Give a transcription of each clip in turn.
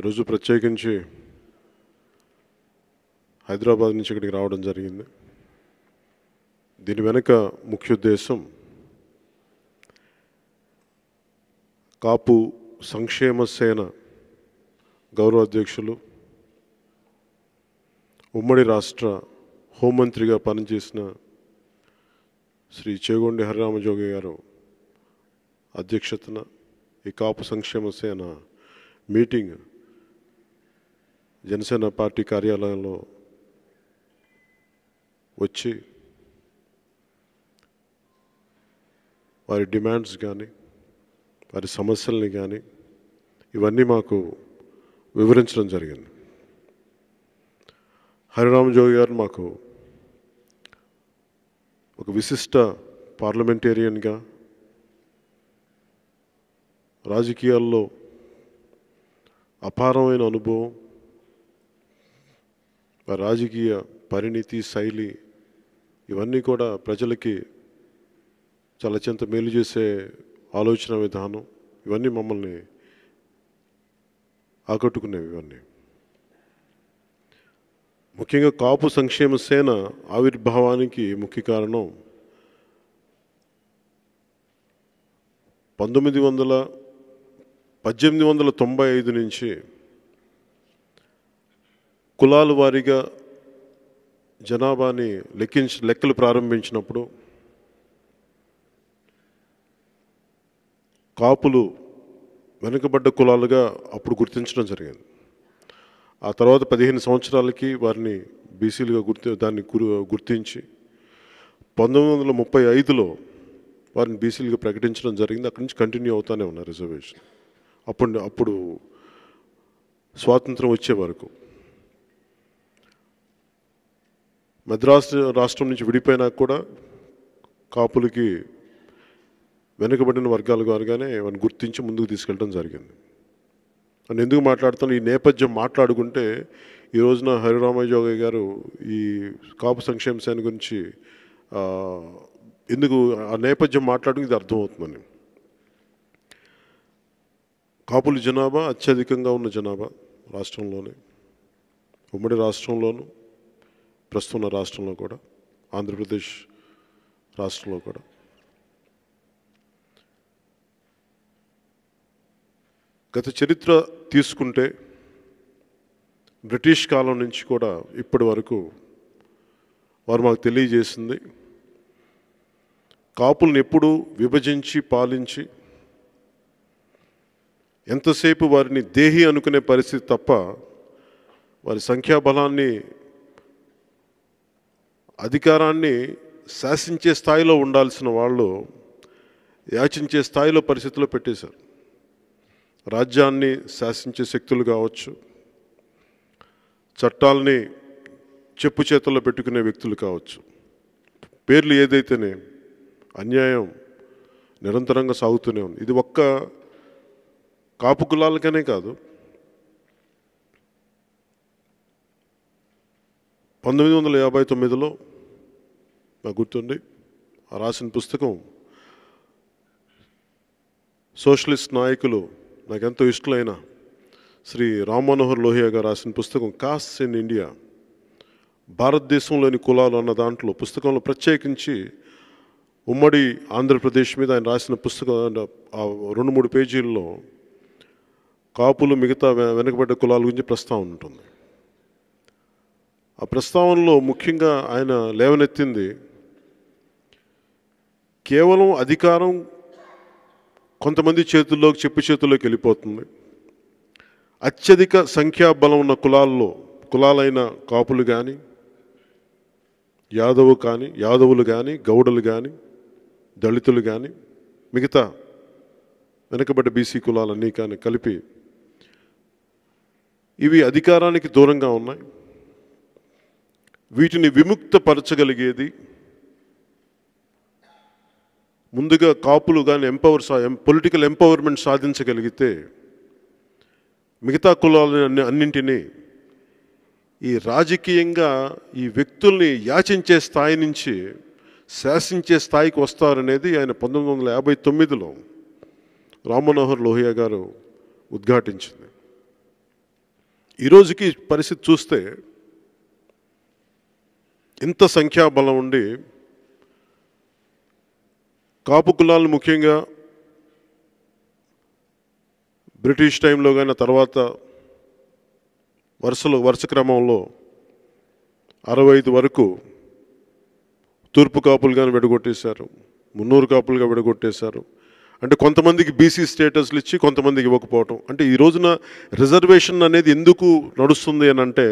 ఈరోజు ప్రత్యేకించి హైదరాబాద్ నుంచి ఇక్కడికి రావడం జరిగింది. దీని వెనుక ముఖ్య ఉద్దేశం కాపు సంక్షేమ సేన గౌరవ అధ్యక్షులు ఉమ్మడి రాష్ట్ర హోంమంత్రిగా పనిచేసిన శ్రీ చేగొండి హరిరామజోగి గారు అధ్యక్షతన ఈ కాపు సంక్షేమ సేన మీటింగ్ జనసేన పార్టీ కార్యాలయంలో వచ్చి వారి డిమాండ్స్ కానీ వారి సమస్యల్ని కానీ ఇవన్నీ మాకు వివరించడం జరిగింది. హరిరామజోగి గారు మాకు ఒక విశిష్ట పార్లమెంటేరియన్గా, రాజకీయాల్లో అపారమైన అనుభవం, రాజకీయ పరిణితి, శైలి ఇవన్నీ కూడా ప్రజలకి చాలా అత్యంత మేలు చేసే ఆలోచన విధానం, ఇవన్నీ మమ్మల్ని ఆకట్టుకునేవి. ఇవన్నీ ముఖ్యంగా కాపు సంక్షేమ సేన ఆవిర్భావానికి ముఖ్య కారణం 1895 నుంచి కులాల వారీగా జనాభాని లెక్కలు ప్రారంభించినప్పుడు కాపులు వెనుకబడ్డ కులాలుగా అప్పుడు గుర్తించడం జరిగింది. ఆ తర్వాత 15 సంవత్సరాలకి వారిని బీసీలుగా గుర్తించి 1935లో వారిని బీసీలుగా ప్రకటించడం జరిగింది. అక్కడి నుంచి కంటిన్యూ అవుతానే ఉన్నారు రిజర్వేషన్ అప్పుడు స్వాతంత్రం వచ్చే వరకు. మద్రాసు రాష్ట్రం నుంచి విడిపోయినా కూడా కాపులకి వెనుకబడిన వర్గాల వారుగానే వారిని గుర్తించి ముందుకు తీసుకెళ్ళడం జరిగింది. నేను ఎందుకు మాట్లాడుతాను, ఈ నేపథ్యం మాట్లాడుకుంటే ఈ రోజున హరిరామజోగి గారు ఈ కాపు సంక్షేమ సేన గురించి ఎందుకు ఆ నేపథ్యం మాట్లాడుకుని ఇది అర్థమవుతుందని. కాపుల జనాభా అత్యధికంగా ఉన్న జనాభా రాష్ట్రంలోనే, ఉమ్మడి రాష్ట్రంలోను, ప్రస్తుతం రాష్ట్రంలో కూడా, ఆంధ్రప్రదేశ్ రాష్ట్రంలో కూడా. గత చరిత్ర తీసుకుంటే బ్రిటిష్ కాలం నుంచి కూడా ఇప్పటి వరకు వారు మాకు తెలియజేసింది, కాపులను ఎప్పుడూ విభజించి పాలించి ఎంతసేపు వారిని దేహి అనుకునే పరిస్థితి తప్ప వారి సంఖ్యాబలాన్ని, అధికారాన్ని శాసించే స్థాయిలో ఉండాల్సిన వాళ్ళు యాచించే స్థాయిలో పరిస్థితిలో పెట్టేశారు. రాజ్యాన్ని శాసించే శక్తులు కావచ్చు, చట్టాలని చెప్పు చేతుల్లో పెట్టుకునే వ్యక్తులు కావచ్చు, పేర్లు ఏదైతేనే అన్యాయం నిరంతరంగా సాగుతూనే ఉంది. ఇది ఒక్క కాపు కులాలకనే కాదు, 1959లో నాకు గుర్తుండి రాసిన పుస్తకం సోషలిస్ట్ నాయకులు నాకెంతో ఇష్టమైన శ్రీ రామ్ మనోహర్ లోహియా గారు రాసిన పుస్తకం కాస్ట్ ఇన్ ఇండియా, భారతదేశంలోని కులాలు అన్న దాంట్లో పుస్తకంలో ప్రత్యేకించి ఉమ్మడి ఆంధ్రప్రదేశ్ మీద ఆయన రాసిన పుస్తకం 2-3 పేజీల్లో కాపులు మిగతా వెనుకబడ్డ కులాల గురించి ప్రస్తావన ఉంటుంది. ఆ ప్రస్తావనలో ముఖ్యంగా ఆయన లేవనెత్తింది కేవలం అధికారం కొంతమంది చేతుల్లోకి, చెప్పు చేతుల్లోకి వెళ్ళిపోతుంది. అత్యధిక సంఖ్యాబలం ఉన్న కులాలైన కాపులు కానీ, యాదవులు కానీ, గౌడలు కానీ, దళితులు కానీ, మిగతా వెనుకబడ్డ బీసీ కులాలన్నీ కానీ కలిపి ఇవి అధికారానికి దూరంగా ఉన్నాయి. వీటిని విముక్తపరచగలిగేది ముందుగా కాపులు కానీ పొలిటికల్ ఎంపవర్మెంట్ సాధించగలిగితే మిగతా కులాలని అన్నింటినీ ఈ రాజకీయంగా ఈ వ్యక్తుల్ని యాచించే స్థాయి నుంచి శాసించే స్థాయికి వస్తారనేది ఆయన 1959లో రామ్ మనోహర్ లోహియా గారు ఉద్ఘాటించింది. ఈరోజుకి పరిస్థితి చూస్తే ఇంత సంఖ్యాబలం ఉండి కాపు కులాలు ముఖ్యంగా బ్రిటిష్ టైంలో గాని తర్వాత వరుస క్రమంలో 65 వరకు తూర్పు కాపులుగాను విడగొట్టేశారు, మున్నూరు కాపులుగా విడగొట్టేశారు. అంటే కొంతమందికి బీసీ స్టేటస్లు ఇచ్చి కొంతమందికి ఇవ్వకపోవటం. అంటే ఈ రోజున రిజర్వేషన్ అనేది ఎందుకు నడుస్తుంది అని అంటే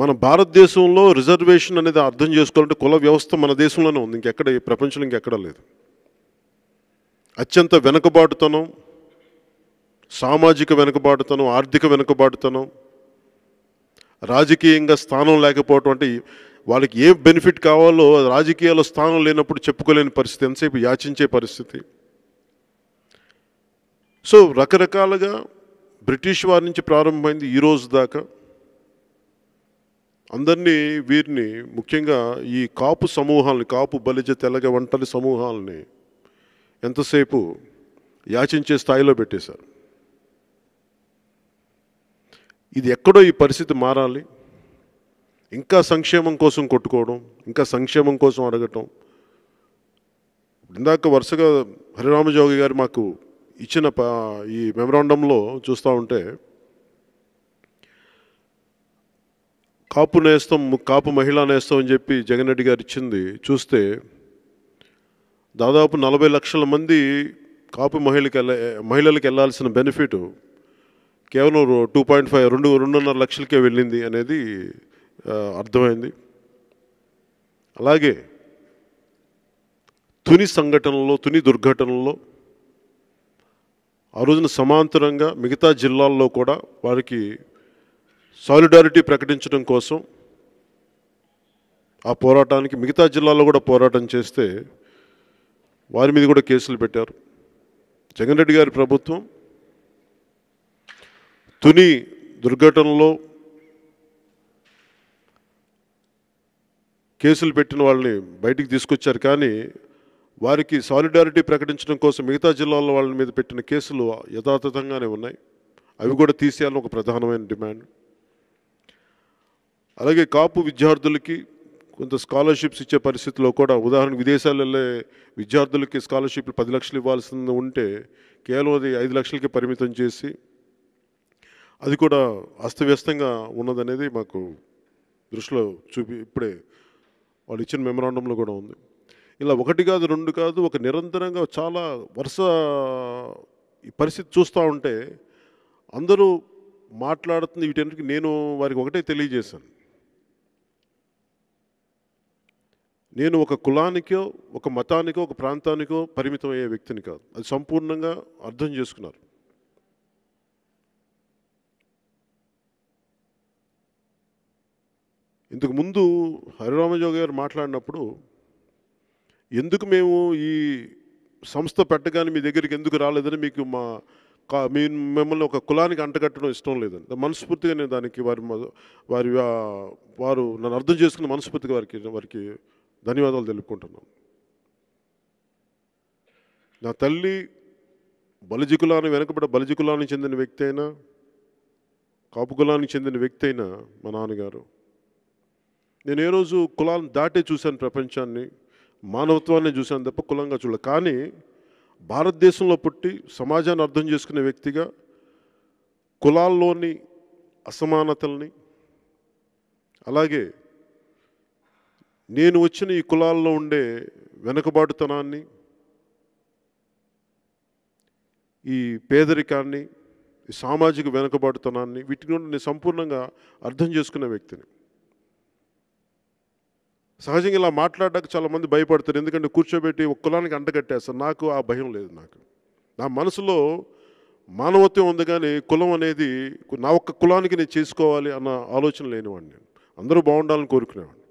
మన భారతదేశంలో రిజర్వేషన్ అనేది అర్థం చేసుకోవాలంటే కుల వ్యవస్థ మన దేశంలోనే ఉంది, ఇంకెక్కడ ఈ ప్రపంచంలో ఇంకెక్కడ లేదు. అత్యంత వెనుకబాటుతనం, సామాజిక వెనుకబాటుతనం, ఆర్థిక వెనుకబాటుతనం, రాజకీయంగా స్థానం లేకపోవటం. అంటే వాళ్ళకి ఏ బెనిఫిట్ కావాలో రాజకీయాల్లో స్థానం లేనప్పుడు చెప్పుకోలేని పరిస్థితి, ఎంతసేపు యాచించే పరిస్థితి. సో రకరకాలుగా బ్రిటిష్ వారి నుంచి ప్రారంభమైంది ఈరోజు దాకా అందరినీ వీరిని ముఖ్యంగా ఈ కాపు సమూహాలని, కాపు బలిజ తెలగ వంటలి సమూహాలని ఎంతసేపు యాచించే స్థాయిలో పెట్టేశారు. ఇది ఎక్కడో ఈ పరిస్థితి మారాలి. ఇంకా సంక్షేమం కోసం కొట్టుకోవడం, ఇంకా సంక్షేమం కోసం అడగటం. ఇందాక వరుసగా హరిరామజోగి గారు మాకు ఇచ్చిన ఈ మెమరాండంలో చూస్తూ ఉంటే కాపు నేస్తం, కాపు మహిళా నేస్తం అని చెప్పి జగన్ రెడ్డి గారు ఇచ్చింది చూస్తే దాదాపు 40 లక్షల మంది కాపు మహిళలకు వెళ్ళాల్సిన బెనిఫిట్ కేవలం 2.5 2.5 లక్షలకే వెళ్ళింది అనేది అర్థమైంది. అలాగే తుని సంఘటనలో, తుని దుర్ఘటనలో ఆ రోజున సమాంతరంగా మిగతా జిల్లాల్లో కూడా వారికి సాలిడారిటీ ప్రకటించడం కోసం ఆ పోరాటానికి మిగతా జిల్లాల్లో కూడా పోరాటం చేస్తే వారి మీద కూడా కేసులు పెట్టారు. జగన్ రెడ్డి గారి ప్రభుత్వం తుని దుర్ఘటనలో కేసులు పెట్టిన వాళ్ళని బయటికి తీసుకొచ్చారు, కానీ వారికి సాలిడారిటీ ప్రకటించడం కోసం మిగతా జిల్లాల్లో వాళ్ళ మీద పెట్టిన కేసులు యథాతథంగానే ఉన్నాయి. అవి కూడా తీసేయాలని ఒక ప్రధానమైన డిమాండ్. అలాగే కాపు విద్యార్థులకి కొంత స్కాలర్షిప్స్ ఇచ్చే పరిస్థితిలో కూడా, ఉదాహరణకు విదేశాలు వెళ్ళే విద్యార్థులకి స్కాలర్షిప్లు 10 లక్షలు ఇవ్వాల్సింది ఉంటే కేవలం అది 5 లక్షలకి పరిమితం చేసి అది కూడా అస్తవ్యస్తంగా ఉన్నదనేది మాకు దృష్టిలో ఇప్పుడే వాళ్ళు ఇచ్చిన మెమరాండంలో కూడా ఉంది. ఇలా ఒకటి కాదు, రెండు కాదు, ఒక నిరంతరంగా చాలా వరుస ఈ పరిస్థితి చూస్తూ ఉంటే అందరూ మాట్లాడుతుంది వీటన్నిటికీ. నేను వారికి ఒకటే తెలియజేశాను, నేను ఒక కులానికో ఒక మతానికో ఒక ప్రాంతానికో పరిమితం అయ్యే వ్యక్తిని కాదు, అది సంపూర్ణంగా అర్థం చేసుకున్నారు. ఇంతకు ముందు హరిరామజోగి గారు మాట్లాడినప్పుడు ఎందుకు మేము ఈ సంస్థ పెట్టగానే మీ దగ్గరికి ఎందుకు రాలేదని మీకు మిమ్మల్ని ఒక కులానికి అంటగట్టడం ఇష్టం లేదని మనస్ఫూర్తిగా నేను దానికి వారు నన్ను అర్థం చేసుకున్న మనస్ఫూర్తిగా వారికి ధన్యవాదాలు తెలుపుకుంటున్నాను. నా తల్లి బలిజి కులాన్ని, వెనకబడ్డ బలిజి కులానికి చెందిన వ్యక్తి అయినా, కాపు కులానికి చెందిన వ్యక్తి అయినా మా నాన్నగారు, నేను ఏ రోజు కులాన్ని దాటే చూశాను, ప్రపంచాన్ని మానవత్వాన్ని చూశాను తప్ప కులంగా చూడలేదు. కానీ భారతదేశంలో పుట్టి సమాజాన్ని అర్థం చేసుకునే వ్యక్తిగా కులాల్లోని అసమానతల్ని, అలాగే నేను వచ్చిన ఈ కులాల్లో ఉండే వెనుకబాటుతనాన్ని, ఈ పేదరికాన్ని, ఈ సామాజిక వెనుకబాటుతనాన్ని వీటి నుండి నేను సంపూర్ణంగా అర్థం చేసుకునే వ్యక్తిని. సహజంగా ఇలా మాట్లాడడానికి చాలామంది భయపడతారు, ఎందుకంటే కూర్చోబెట్టి ఒక కులానికి అంటగట్టేస్తారు. నాకు ఆ భయం లేదు. నా మనసులో మానవత్వం ఉంది, కానీ కులం అనేది నా ఒక్క కులానికి నేను చేసుకోవాలి అన్న ఆలోచన లేనివాడిని. నేను అందరూ బాగుండాలని కోరుకునేవాడిని.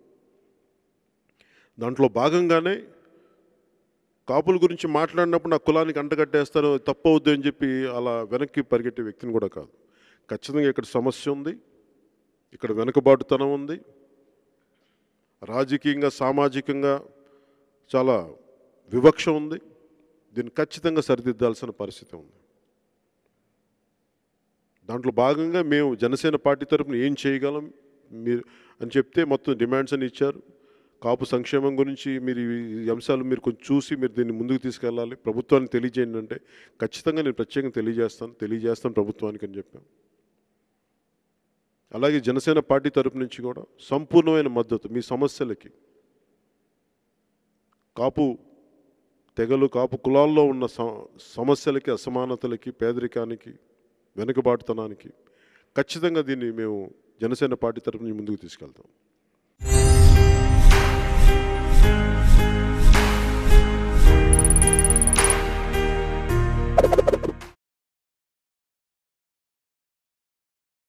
దాంట్లో భాగంగానే కాపుల గురించి మాట్లాడినప్పుడు నా కులానికి అంటగట్టేస్తారు, తప్పవద్దు అని చెప్పి అలా వెనక్కి పరిగెట్టే వ్యక్తిని కూడా కాదు. ఖచ్చితంగా ఇక్కడ సమస్య ఉంది, ఇక్కడ వెనుకబాటుతనం ఉంది, రాజకీయంగా సామాజికంగా చాలా వివక్ష ఉంది, దీన్ని ఖచ్చితంగా సరిదిద్దాల్సిన పరిస్థితి ఉంది. దాంట్లో భాగంగా మేము జనసేన పార్టీ తరపున ఏం చేయగలం మీరు అని చెప్తే మొత్తం డిమాండ్స్ అని ఇచ్చారు. కాపు సంక్షేమం గురించి మీరు ఈ అంశాలు మీరు కొంచెం చూసి మీరు దీన్ని ముందుకు తీసుకెళ్ళాలి, ప్రభుత్వానికి తెలియజేయండి అంటే ఖచ్చితంగా నేను ప్రత్యేకంగా తెలియజేస్తాను ప్రభుత్వానికి అని చెప్పాను. అలాగే జనసేన పార్టీ తరపు నుంచి కూడా సంపూర్ణమైన మద్దతు మీ సమస్యలకి, కాపు తెగలు కాపు కులాల్లో ఉన్న సమస్యలకి, అసమానతలకి, పేదరికానికి, వెనుకబాటుతనానికి ఖచ్చితంగా దీన్ని మేము జనసేన పార్టీ తరపున ముందుకు తీసుకెళ్తాం.